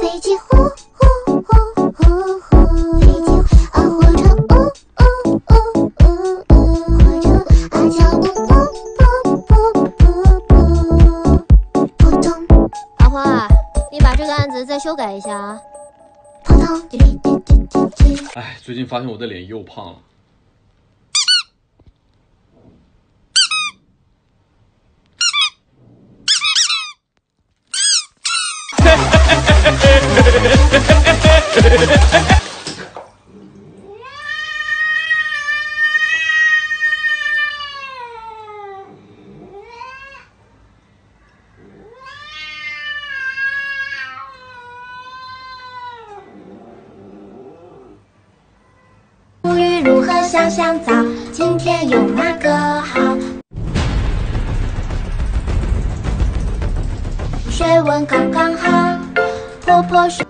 飞机呼呼呼呼呼，飞机啊火车呜呜呜呜呜，火车啊脚步噗噗噗噗噗，扑通。阿花，你把这个案子再修改一下啊。扑通。哎，最近发现我的脸又胖了。 母语如何想象早？今天有哪个好？ 水温刚刚好，泼泼水。